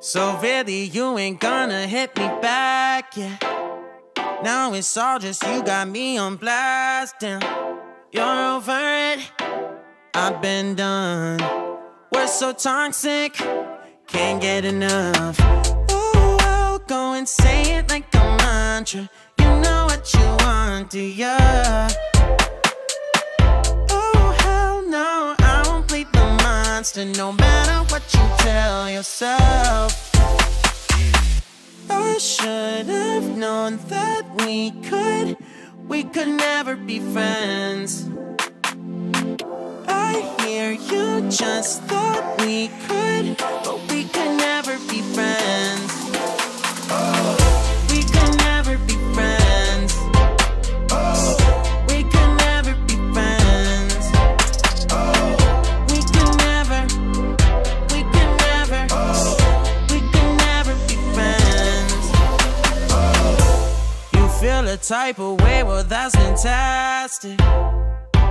So really you ain't gonna hit me back, yeah. Now it's all just you got me on blast, damn. You're over it, I've been done. We're so toxic, can't get enough. Ooh, I'll go and say it like a mantra. You know what you want, do ya? Oh, hell no, I won't play the monster, no matter what you tell yourself. I should've known that we could never be friends. I hear you just thought we could, but we could never be friends. We could never be friends. We could never be friends. We could never, we could never, we could never be friends. You feel a type of way, well that's fantastic.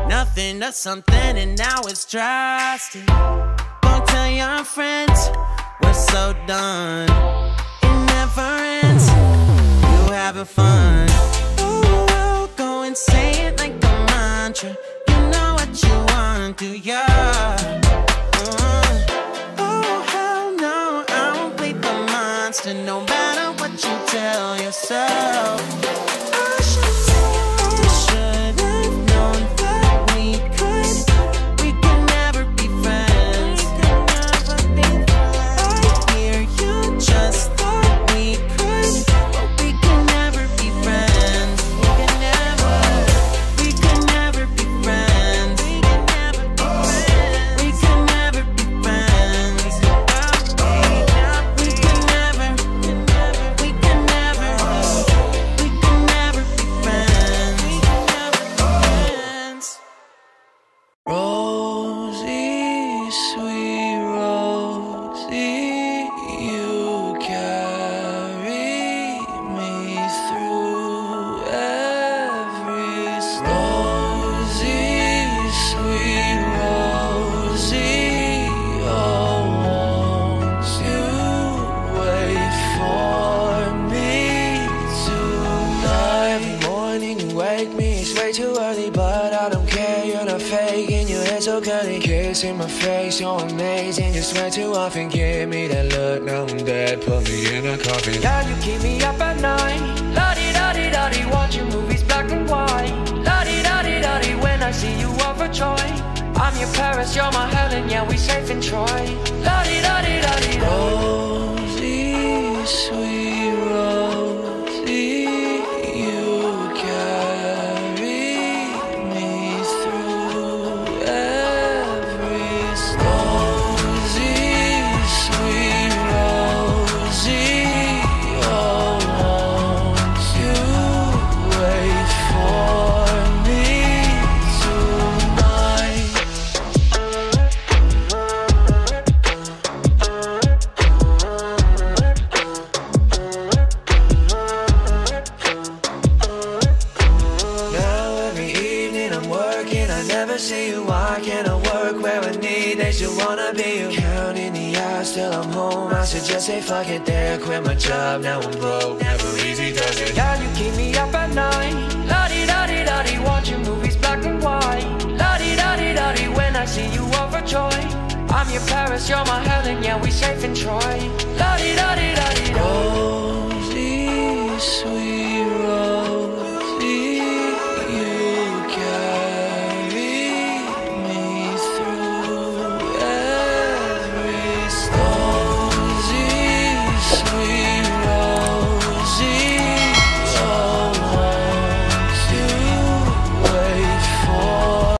Nothing to something and now it's drastic. Don't tell your friends, we're so done. It never ends, you having fun. Ooh, I'll go and say it like a mantra. You know what you want, do ya? Oh, hell no, I won't play the monster, no matter what you tell yourself. In my face, you're amazing. You swear too often, give me that look. Now I'm dead, put me in a coffin. Now you keep me up at night. La-di-da-di-da-di, watching movies black and white. La-di-da-di-da-di, when I see you overjoyed. I'm your Paris, you're my Helen, yeah, we safe in Troy. La-di-da-di-da-di. Rosie, sweet Rosie, you carry me through everything. Just say fuck it there, quit my job, now I'm broke. Never easy does it. Now you keep me up at night. La-di-da-di-da-di, watching movies black and white. La-di-da-di-da-di, when I see you overjoyed. I'm your Paris, you're my Helen, yeah, we safe in Troy.